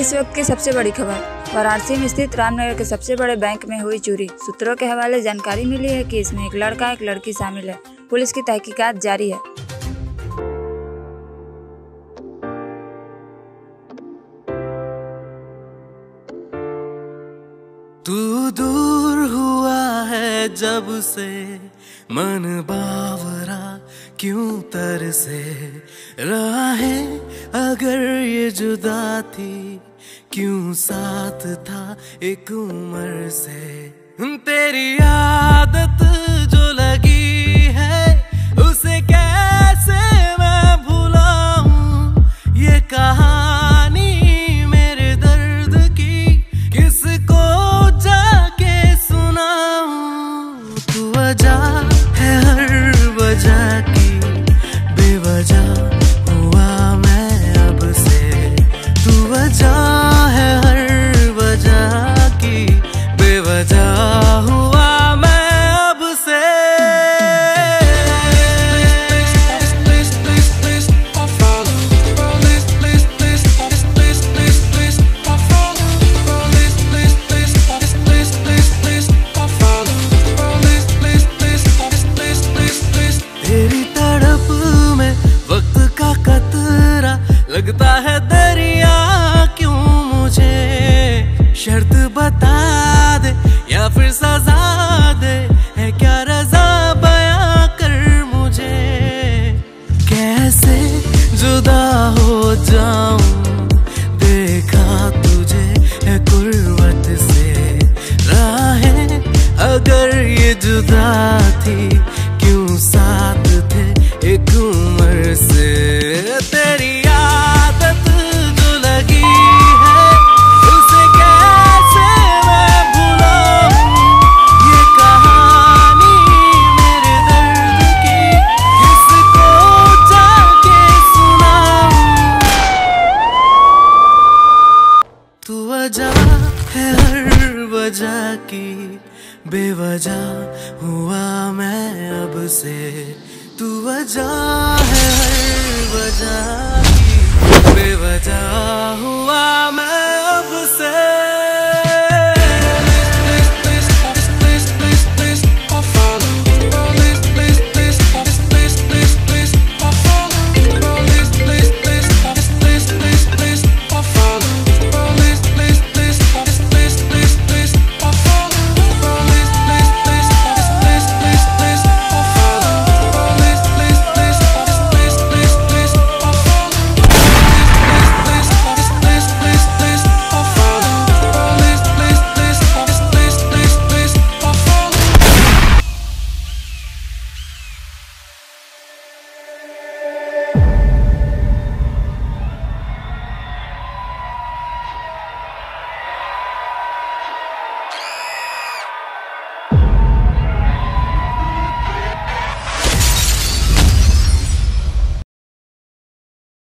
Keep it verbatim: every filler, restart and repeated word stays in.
इस वक्त की सबसे बड़ी खबर, वाराणसी में स्थित रामनगर के सबसे बड़े बैंक में हुई चोरी। सूत्रों के हवाले जानकारी मिली है कि इसमें एक लड़का एक लड़की शामिल है। पुलिस की तहकीकात जारी है। तू दूर हुआ है जब से मन बावरा क्यों तरसे, राहें अगर ये जुदा थी क्यों साथ था एक उम्र से। तेरी आदत जो लगी है उसे कैसे मैं भुलाऊं, ये कहानी मेरे दर्द की किसको जाके सुनाऊं। तू वजह है हर वजह की, बेवजह हुआ मैं अब से। तू वजह है हर वजह की, बेवजह हुआ मैं अब से। तेरी तड़प में वक्त का कतरा लगता है दरिया, क्यों मुझे शर्त बता दे या फिर सजा दे, है क्या रजा बयां कर मुझे। कैसे जुदा हो जाऊं, देखा तुझे है कुर्बत से, राहें अगर ये जुदा थी क्यों साथ थे एक उम्र से। तेरी आदत जो लगी है उसे कैसे मैं भुलाऊं, ये कहानी मेरे दर्द की किसको जाके सुनाऊं। तू वजह है हर वजह की, बेवजह हुआ मैं अब से। तू वजह है हर वजह की, बेवजह हुआ